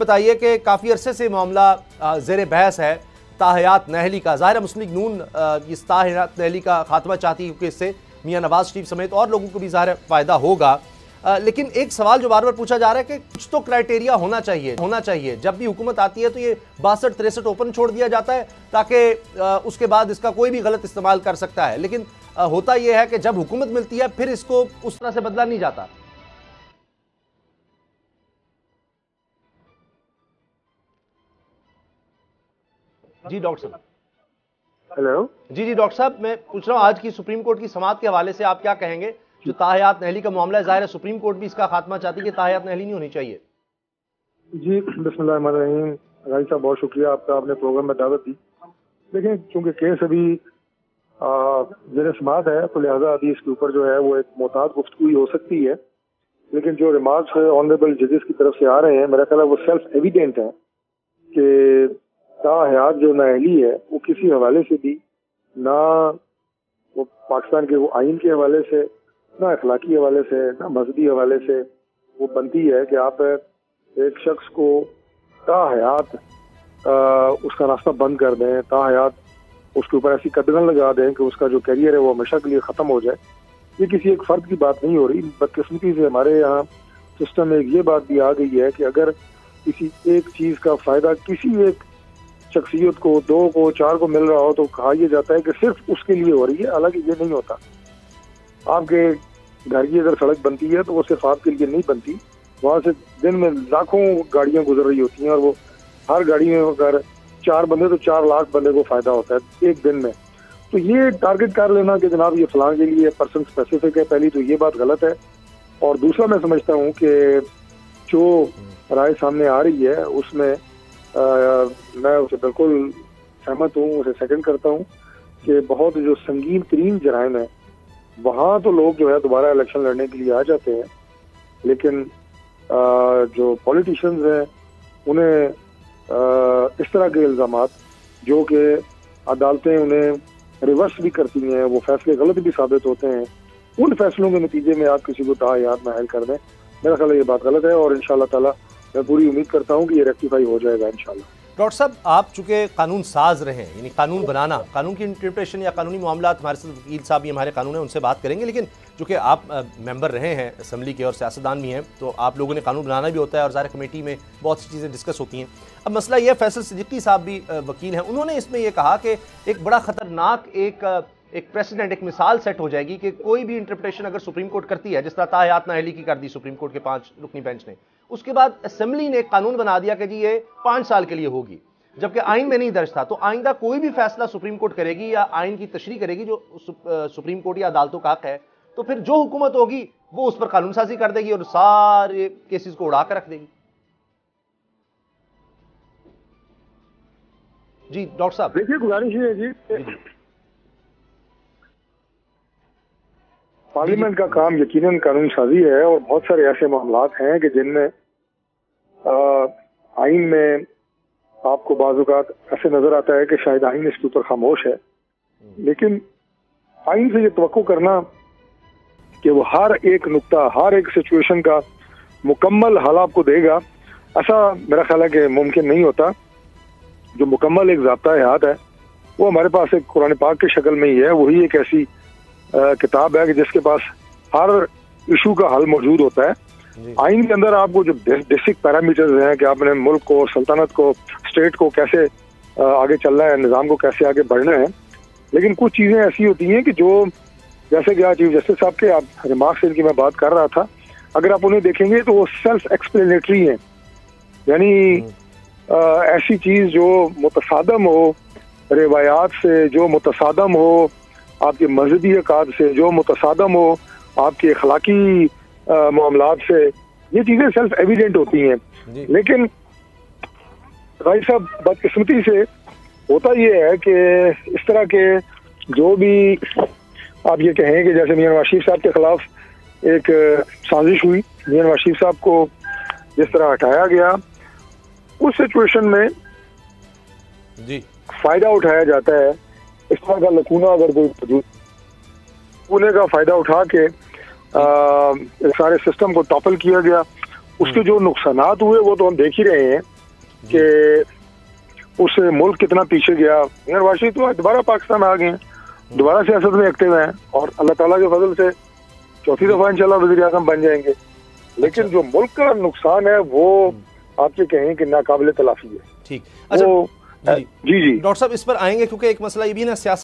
बताइए कि काफ़ी अरसे से मामला ज़ेरे बहस है ताहयात नहली का। ज़ाहिर मुस्लिम लीग नून इस ताहयात नहली का खात्मा चाहती है कि इससे मियां नवाज शरीफ समेत और लोगों को भी ज़ाहिर फ़ायदा होगा। लेकिन एक सवाल जो बार बार पूछा जा रहा है कि कुछ तो क्राइटेरिया होना चाहिए। जब भी हुकूमत आती है तो ये 62-63 ओपन छोड़ दिया जाता है ताकि उसके बाद इसका कोई भी गलत इस्तेमाल कर सकता है, लेकिन होता यह है कि जब हुकूमत मिलती है फिर इसको उस तरह से बदला नहीं जाता। जी डॉक्टर साहब, हेलो। जी डॉक्टर साहब, मैं पूछ रहा हूँ आज की सुप्रीम कोर्ट की समाअत के हवाले से आप क्या कहेंगे? जो ताहयात नहली का मामला है, जाहिर है सुप्रीम कोर्ट भी इसका खात्मा चाहती है कि ताहयात नहली नहीं होनी चाहिए। जी बिस्मिल्लाहिर्रहमानिर्रहीम। राय साहब बहुत शुक्रिया आपका, आपने प्रोग्राम में दावत दी। लेकिन चूंकि केस अभी ज़ेरे समाअत है तो लिहाजा अभी इसके ऊपर जो है वो एक मोहतात गुफ्तगू हो सकती है। लेकिन जो रिमार्क्स ऑनरेबल जजेस की तरफ से आ रहे हैं, मेरा ख्याल है वो सेल्फ एविडेंट है कि ताहयात जो नहली है वो किसी हवाले से भी ना वो पाकिस्तान के वो आइन के हवाले से, ना अखलाकी हवाले से, ना मजहबी हवाले से वो बनती है कि आप एक शख्स को ताहयात उसका रास्ता बंद कर दें, ताहयात उसके ऊपर ऐसी कदगन लगा दें कि उसका जो करियर है वो हमेशा के लिए ख़त्म हो जाए। ये किसी एक फ़र्द की बात नहीं हो रही। बदकिस्मती से हमारे यहाँ सिस्टम में ये बात भी आ गई है कि अगर किसी एक चीज़ का फ़ायदा किसी एक शख्सियत को, दो को, चार को मिल रहा हो तो कहा यह जाता है कि सिर्फ उसके लिए हो रही है, हालांकि ये नहीं होता। आपके घर की अगर सड़क बनती है तो वो सिर्फ आपके लिए नहीं बनती, वहाँ से दिन में लाखों गाड़ियाँ गुजर रही होती हैं और वो हर गाड़ी में अगर चार बंदे तो 4 लाख बंदे को फ़ायदा होता है एक दिन में। तो ये टारगेट कर लेना कि जनाब ये फलां के लिए पर्सन स्पेसिफिक है, पहली तो ये बात गलत है। और दूसरा मैं समझता हूँ कि जो राय सामने आ रही है उसमें मैं उसे बिल्कुल सहमत हूँ, उसे सेकंड करता हूँ कि बहुत जो संगीन तरीन जराइम है वहाँ तो लोग जो है दोबारा इलेक्शन लड़ने के लिए आ जाते हैं, लेकिन जो पॉलिटिशियंस हैं उन्हें इस तरह के इल्ज़ाम जो कि अदालतें उन्हें रिवर्स भी करती हैं, वो फैसले गलत भी साबित होते हैं, उन फैसलों के नतीजे में आप किसी को ताहयात नाहल कर दें, मेरा ख्याल ये बात गलत है। और इंशाअल्लाह ताला मैं पूरी उम्मीद करता हूँ कि ये रेक्टिफाई हो जाएगा इंशाल्लाह। डॉक्टर साहब, आप चूँकि कानून साज रहे हैं, यानी कानून बनाना, कानून की इंटरप्रिटेशन या कानूनी मामला, हमारे साथ वकील साहब भी हमारे कानून है उनसे बात करेंगे, लेकिन चूँकि आप मेंबर रहे हैं असम्बली के और सियासतदान भी हैं तो आप लोगों ने कानून बनाना भी होता है और ज़ाहिर कमेटी में बहुत सी चीज़ें डिस्कस होती हैं। अब मसला यह, फैसल सिद्दीकी साहब भी वकील हैं, उन्होंने इसमें यह कहा कि एक बड़ा ख़तरनाक एक प्रेसिडेंट, एक मिसाल सेट हो जाएगी कि कोई भी इंटरप्रिटेशन अगर सुप्रीम कोर्ट करती है, जिस तरह ताहयात नहली की कर दी सुप्रीम कोर्ट के 5 रुकनी बेंच ने, उसके बाद असेंबली ने कानून बना दिया कि जी ये 5 साल के लिए होगी, जबकि आइन में नहीं दर्ज था। तो आइंदा कोई भी फैसला सुप्रीम कोर्ट करेगी या आइन की तशरीह करेगी जो सुप्रीम कोर्ट या अदालतों का हक है, तो फिर जो हुकूमत होगी वो उस पर कानून साजी कर देगी और सारे केसेस को उड़ा कर रख देगी। जी डॉक्टर साहब, देखिए गुजारिश है जी, पार्लियामेंट का काम यकीनन कानून साजी है और बहुत सारे ऐसे मामलात हैं कि जिनमें आइन में आपको बाज़ात ऐसे नजर आता है कि शायद आइन इसके ऊपर खामोश है, लेकिन आइन से ये तवक्को करना कि वो हर एक नुक्ता, हर एक सिचुएशन का मुकम्मल हल आपको देगा, ऐसा मेरा ख्याल है कि मुमकिन नहीं होता। जो मुकम्मल एक ज़ाब्ता हयात है वो हमारे पास एक कुरान पाक की शक्ल में ही है। वही एक ऐसी किताब है कि जिसके पास हर इशू का हल मौजूद होता है। आइन के अंदर आपको जो बेसिक पैरामीटर्स हैं कि आपने मुल्क को, सल्तनत को, स्टेट को कैसे आगे चलना है, निज़ाम को कैसे आगे बढ़ना है, लेकिन कुछ चीज़ें ऐसी होती हैं कि जो जैसे कि चीफ जस्टिस साहब के आप रिमार्क्स इनकी मैं बात कर रहा था, अगर आप उन्हें देखेंगे तो वो सेल्फ एक्सप्लेनेटरी हैं। यानी ऐसी चीज़ जो मुतसादम हो रिवायात से, जो मुतसादम हो आपके मजहबी अकाद से, जो मुतसादम हो आपके अखलाकी मामलात से, ये चीज़ें सेल्फ एविडेंट होती हैं। लेकिन भाई साहब बदकिस्मती से होता ये है कि इस तरह के जो भी आप ये कहें कि जैसे मियां नवाज शरीफ साहब के खिलाफ एक साजिश हुई, मियां नवाज शरीफ साहब को जिस तरह हटाया गया, उस सिचुएशन में जी फायदा उठाया जाता है। इस तरह का लकूना अगर कोई मौजूद, पुणे का फ़ायदा उठा के सारे सिस्टम को टॉपल किया गया उसके जो नुकसानात हुए वो तो हम देख ही रहे हैं कि उससे मुल्क कितना पीछे गया। नवाज शरीफ तो दोबारा पाकिस्तान आ गए, दोबारा सियासत में एक्टिव हैं और अल्लाह ताला के फजल से चौथी दफा इंशाल्लाह वज़ीर आज़म बन जाएंगे। लेकिन जो मुल्क का नुकसान है वो आपके कहें कि नाकाबिले तलाफी है। ठीक, अच्छा जी जी डॉक्टर साहब इस पर आएंगे क्योंकि एक मसला ये भी ना सियासत